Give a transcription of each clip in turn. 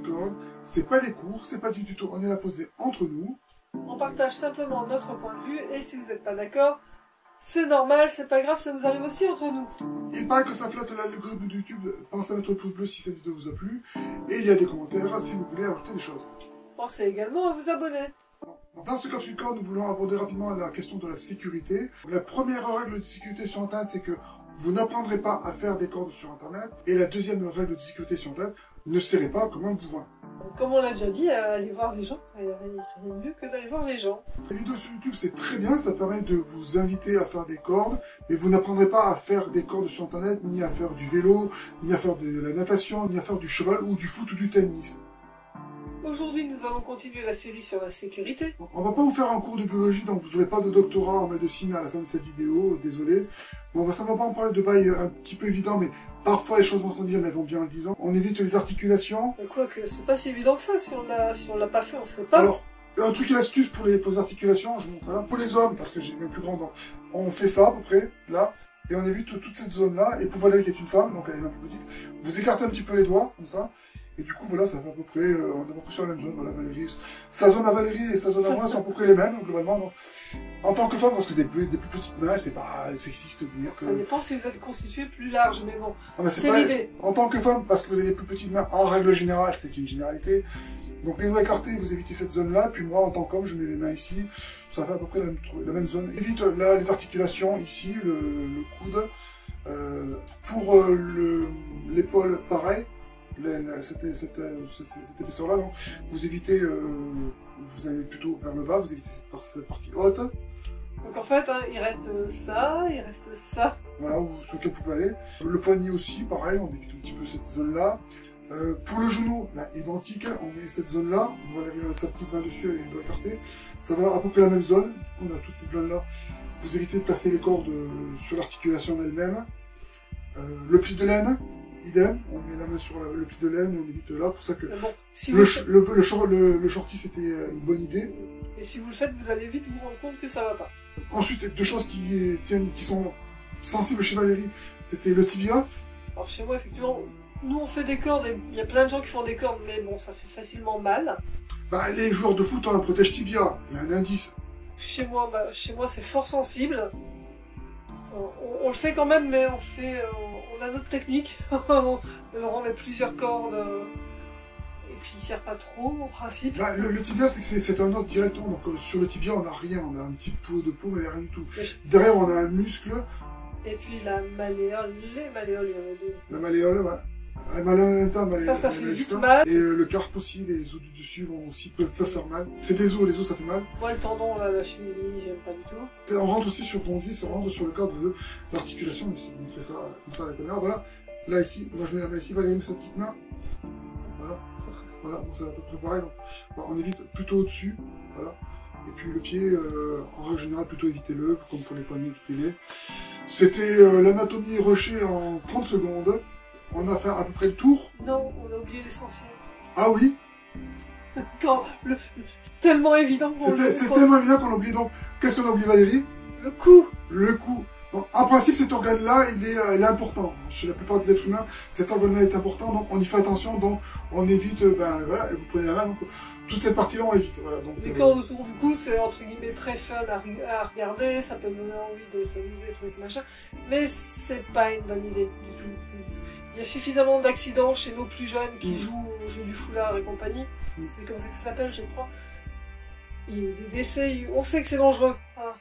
CapsuleCordes, c'est pas des cours, c'est pas du tuto, on est là posé entre nous. On partage simplement notre point de vue et si vous n'êtes pas d'accord, c'est normal, c'est pas grave, ça nous arrive aussi entre nous. Il paraît que ça flatte l'algorithme de YouTube, pensez à mettre le pouce bleu si cette vidéo vous a plu, et il y a des commentaires si vous voulez ajouter des choses. Pensez également à vous abonner. Dans ce CapsuleCordes, nous voulons aborder rapidement la question de la sécurité. La première règle de sécurité sur Internet, c'est que vous n'apprendrez pas à faire des cordes sur Internet. Et la deuxième règle de sécurité sur Internet, ne serrez pas comme un bourrin. Comme on l'a déjà dit, allez voir les gens. Il n'y a rien de mieux que d'aller voir les gens. Les vidéos sur YouTube, c'est très bien. Ça permet de vous inviter à faire des cordes. Mais vous n'apprendrez pas à faire des cordes sur Internet, ni à faire du vélo, ni à faire de la natation, ni à faire du cheval ou du foot ou du tennis. Aujourd'hui, nous allons continuer la série sur la sécurité. On va pas vous faire un cours de biologie, donc vous n'aurez pas de doctorat en médecine à la fin de cette vidéo, désolé. Bon, on va simplement en parler de bail un petit peu évident, mais parfois les choses vont s'en dire, mais elles vont bien en le disant. On évite les articulations. Quoique, c'est pas si évident que ça, si on l'a pas fait, on sait pas. Alors, un truc et astuce pour les articulations, je vous montre là. Pour les hommes, parce que j'ai même plus grand, donc on fait ça à peu près, là. Et on évite toute cette zone-là. Et pour Valérie qui est une femme, donc elle est un peu petite, vous écartez un petit peu les doigts, comme ça. Et du coup, voilà, ça fait à peu près, on est à peu près sur la même zone. Voilà, Valérie, sa zone à Valérie et sa zone à moi sont à peu près les mêmes, globalement. Donc, en tant que femme, parce que vous avez des plus petites mains, c'est pas sexiste de dire que... Ça dépend si vous êtes constitué plus large, mais bon, c'est l'idée. En tant que femme, parce que vous avez des plus petites mains, en règle générale, c'est une généralité. Donc les doigts écartés, vous évitez cette zone-là, puis moi, en tant qu'homme, je mets mes mains ici. Ça fait à peu près la même zone. Évite là les articulations, ici, le coude. Pour l'épaule, pareil. Cette épaisseur-là, donc vous évitez, vous allez plutôt vers le bas, vous évitez cette partie haute. Donc en fait, hein, il reste ça, il reste ça. Voilà, où, sur lequel vous pouvez aller. Le poignet aussi, pareil, on évite un petit peu cette zone-là. Pour le genou, là, identique, on met cette zone-là, on va l'arriver avec sa petite main dessus et le doigt écarté. Ça va à peu près la même zone, on a toute cette zone-là. Vous évitez de placer les cordes sur l'articulation elle-même. Le pli de laine. Idem, on met la main sur le pli de laine et on évite là, pour ça que bon, si le shorty c'était une bonne idée. Et si vous le faites, vous allez vite vous rendre compte que ça va pas. Ensuite, deux choses qui sont sensibles chez Valérie, c'était le tibia. Alors chez moi, effectivement, nous on fait des cordes, et il y a plein de gens qui font des cordes, mais bon, ça fait facilement mal. Bah, les joueurs de foot ont un protège tibia, il y a un indice. Chez moi c'est fort sensible. On le fait quand même, mais on a notre technique. On met plusieurs cordes et puis il ne sert pas trop en principe. Là, le tibia, c'est que c'est un os directement. Donc sur le tibia, on n'a rien. On a un petit peu de peau, mais il n'y a rien du tout. Derrière, on a un muscle. Et puis la malléole, les malléoles, il y en a deux. La malléole, ouais. Ça fait vite mal. Et le carpe aussi, les os du dessus peuvent faire mal. C'est des os, les os ça fait mal. Moi le tendon, la chimie, j'aime pas du tout. On rentre aussi sur le cadre de l'articulation, même si on fait ça comme ça à la caméra. Voilà, là ici, moi je mets la main ici, Valérie met sa petite main. Voilà, voilà, bon, ça va faire préparer. Donc, bon, on évite plutôt au-dessus, voilà. Et puis le pied, en règle générale, plutôt évitez-le, comme pour les poignets, évitez-les. C'était l'anatomie rushée en 30 secondes. On a fait à peu près le tour. Non, on a oublié l'essentiel. Ah oui. C'est tellement évident qu'on l'a oublié. C'est tellement évident qu'on l'a oublié. Donc, qu'est-ce qu'on a oublié, Valérie? Le cou. Le cou. Donc, en principe, cet organe-là, il est important. Chez la plupart des êtres humains, cet organe-là est important. Donc, on y fait attention. Donc, on évite, ben voilà, vous prenez la main. Donc, toute cette partie-là, on l'évite. Voilà, les cordes autour du cou, c'est entre guillemets très fun à regarder. Ça peut donner envie de s'amuser, trucs, machin. Mais c'est pas une bonne idée du tout. Il y a suffisamment d'accidents chez nos plus jeunes qui jouent au jeu du foulard et compagnie. C'est comme ça que ça s'appelle, je crois. Il y a eu des décès, on sait que c'est dangereux. Ah.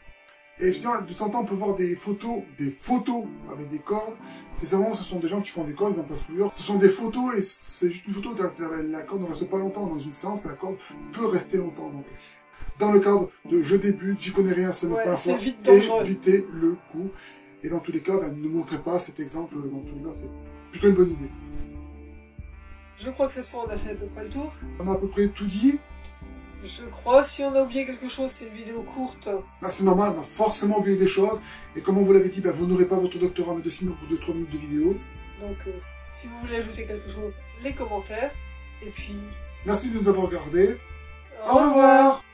Et finalement, de temps en temps, on peut voir des photos avec des cordes. C'est simplement, ce sont des gens qui font des cordes, ils en passent plusieurs. Ce sont des photos et c'est juste une photo. La corde ne reste pas longtemps. Dans une séance, la corde peut rester longtemps. Donc, dans le cadre de je débute, j'y connais rien, ça ne passe pas. Évitez le coup. Et dans tous les cas, ben, ne montrez pas cet exemple. Dans tous les cas, c'est plutôt une bonne idée. Je crois que cette fois, on a fait à peu près le tour. On a à peu près tout dit. Je crois, si on a oublié quelque chose, c'est une vidéo courte. Bah, c'est normal, on a forcément oublié des choses. Et comme on vous l'avait dit, bah, vous n'aurez pas votre doctorat en médecine au bout de 3 minutes de vidéo. Donc, si vous voulez ajouter quelque chose, les commentaires. Et puis... Merci de nous avoir regardés. Au revoir.